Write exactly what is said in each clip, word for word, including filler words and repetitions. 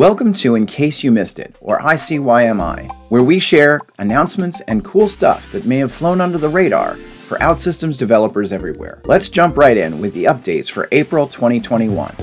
Welcome to In Case You Missed It, or I C Y M I, where we share announcements and cool stuff that may have flown under the radar for OutSystems developers everywhere. Let's jump right in with the updates for April twenty twenty-one.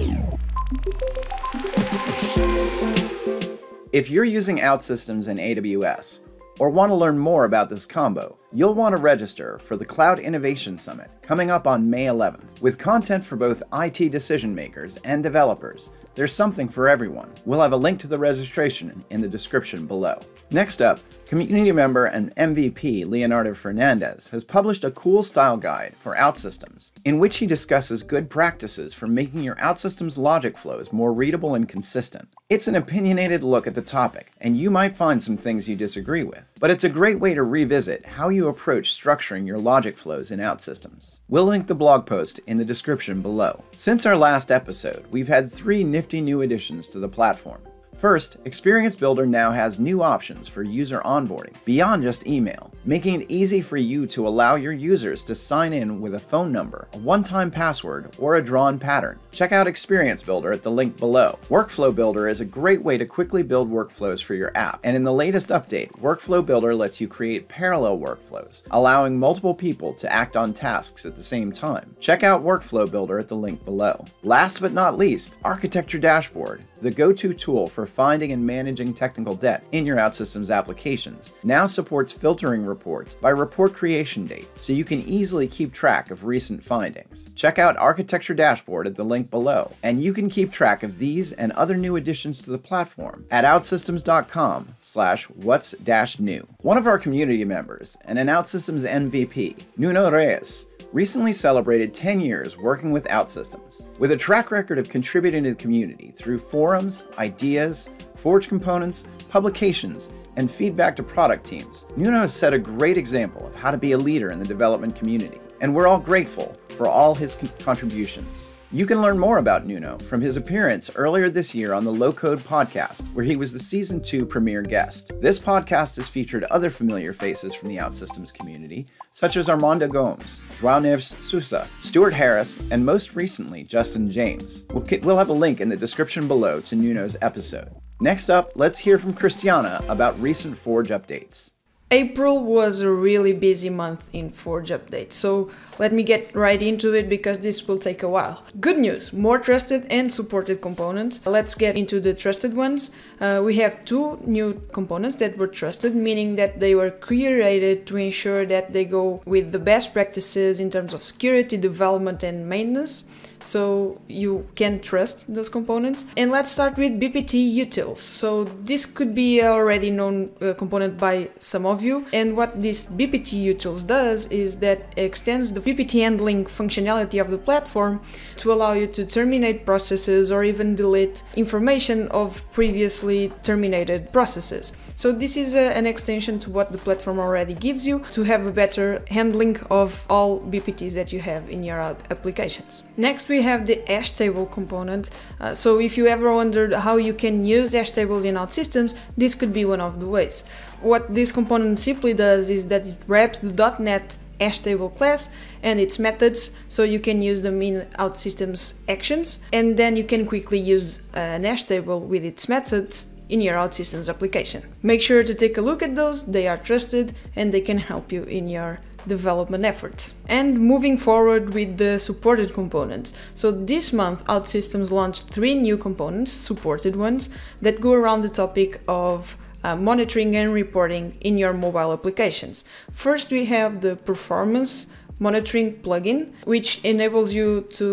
If you're using OutSystems in A W S, or want to learn more about this combo, you'll want to register for the Cloud Innovation Summit coming up on May eleventh. With content for both I T decision makers and developers, there's something for everyone. We'll have a link to the registration in the description below. Next up, community member and M V P Leonardo Fernandez has published a cool style guide for OutSystems, in which he discusses good practices for making your OutSystems logic flows more readable and consistent. It's an opinionated look at the topic, and you might find some things you disagree with, but it's a great way to revisit how you approach structuring your logic flows in OutSystems. We'll link the blog post in the description below. Since our last episode, we've had three nifty new additions to the platform. First, Experience Builder now has new options for user onboarding beyond just email, making it easy for you to allow your users to sign in with a phone number, a one-time password, or a drawn pattern. Check out Experience Builder at the link below. Workflow Builder is a great way to quickly build workflows for your app, and in the latest update, Workflow Builder lets you create parallel workflows, allowing multiple people to act on tasks at the same time. Check out Workflow Builder at the link below. Last but not least, Architecture Dashboard, the go-to tool for finding and managing technical debt in your OutSystems applications, now supports filtering reports by report creation date, so you can easily keep track of recent findings. Check out Architecture Dashboard at the link below, and you can keep track of these and other new additions to the platform at outsystems dot com slash what's dash new. One of our community members and an OutSystems M V P, Nuno Reis, recently celebrated ten years working with OutSystems. With a track record of contributing to the community through forums, ideas, Forge components, publications, and feedback to product teams, Nuno has set a great example of how to be a leader in the development community, and we're all grateful for all his contributions. You can learn more about Nuno from his appearance earlier this year on the Low Code podcast, where he was the season two premiere guest. This podcast has featured other familiar faces from the OutSystems community, such as Armanda Gomes, Duane Neves Sousa, Stuart Harris, and most recently, Justin James. We'll have a link in the description below to Nuno's episode. Next up, let's hear from Christiana about recent Forge updates. April was a really busy month in Forge updates, so let me get right into it because this will take a while. Good news, more trusted and supported components. Let's get into the trusted ones. Uh, we have two new components that were trusted, meaning that they were curated to ensure that they go with the best practices in terms of security, development, and maintenance. So you can trust those components. And let's start with B P T Utils. So this could be already known uh, component by some of you. And what this B P T Utils does is that it extends the B P T handling functionality of the platform to allow you to terminate processes or even delete information of previously terminated processes. So this is a, an extension to what the platform already gives you to have a better handling of all B P Ts that you have in your applications. Next, we We have the HashTable component. Uh, so if you ever wondered how you can use HashTables in OutSystems, this could be one of the ways. What this component simply does is that it wraps the dot net HashTable class and its methods, so you can use them in OutSystems actions, and then you can quickly use an HashTable with its methods in your OutSystems application. Make sure to take a look at those, they are trusted and they can help you in your development efforts. And moving forward with the supported components. So this month OutSystems launched three new components, supported ones, that go around the topic of Uh, monitoring and reporting in your mobile applications. First, we have the Performance Monitoring plugin, which enables you to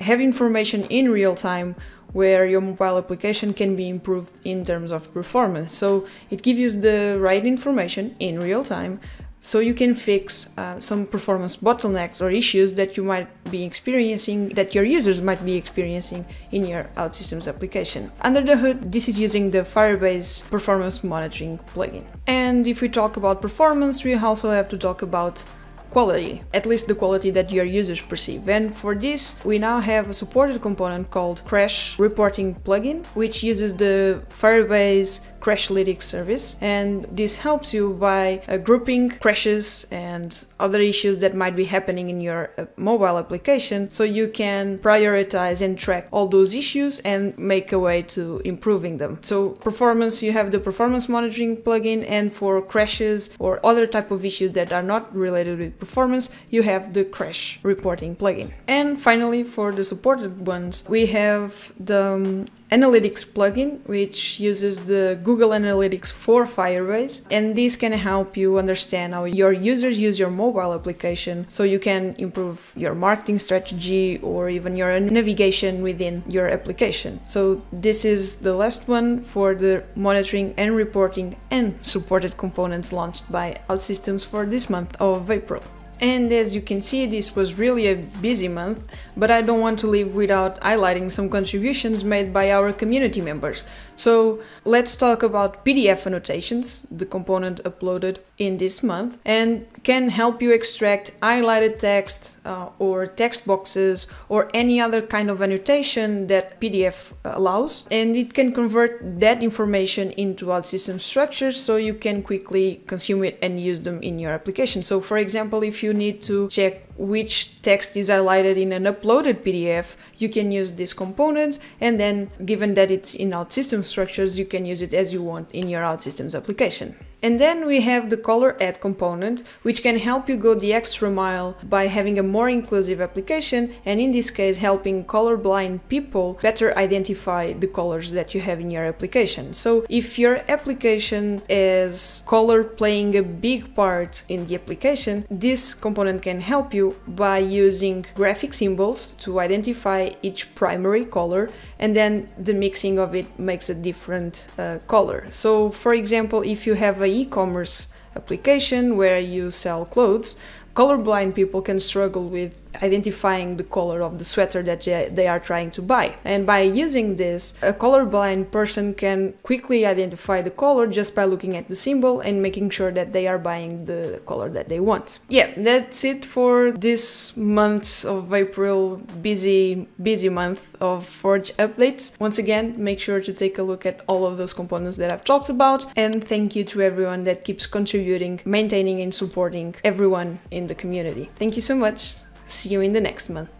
have information in real time where your mobile application can be improved in terms of performance. So it gives you the right information in real time, so you can fix uh, some performance bottlenecks or issues that you might be experiencing, that your users might be experiencing in your OutSystems application. Under the hood, this is using the Firebase Performance Monitoring plugin. And if we talk about performance, we also have to talk about quality, at least the quality that your users perceive. And for this, we now have a supported component called Crash Reporting plugin, which uses the Firebase Crashlytics service, and this helps you by uh, grouping crashes and other issues that might be happening in your uh, mobile application, so you can prioritize and track all those issues and make a way to improving them. So performance, you have the performance monitoring plugin, and for crashes or other type of issues that are not related with performance, you have the crash reporting plugin. And finally, for the supported ones, we have the um, Analytics plugin, which uses the Google Analytics for Firebase, and this can help you understand how your users use your mobile application, so you can improve your marketing strategy or even your navigation within your application. So this is the last one for the monitoring and reporting and supported components launched by OutSystems for this month of April. And as you can see, this was really a busy month, but I don't want to leave without highlighting some contributions made by our community members. So let's talk about P D F Annotations, the component uploaded in this month, and can help you extract highlighted text uh, or text boxes or any other kind of annotation that P D F allows. And it can convert that information into OutSystems structures, so you can quickly consume it and use them in your application. So for example, if you You need to check which text is highlighted in an uploaded P D F, you can use this component, and then given that it's in OutSystems structures, you can use it as you want in your OutSystems application. And then we have the Color Add component, which can help you go the extra mile by having a more inclusive application, and in this case helping colorblind people better identify the colors that you have in your application. So if your application is color playing a big part in the application, this component can help you by using graphic symbols to identify each primary color, and then the mixing of it makes a different uh, color. So for example, if you have a e-commerce application where you sell clothes, colorblind people can struggle with identifying the color of the sweater that they are trying to buy. And by using this, a colorblind person can quickly identify the color just by looking at the symbol and making sure that they are buying the color that they want. Yeah, that's it for this month of April, busy, busy month of Forge updates. Once again, make sure to take a look at all of those components that I've talked about, and thank you to everyone that keeps contributing, maintaining and supporting everyone in the community. Thank you so much. See you in the next month.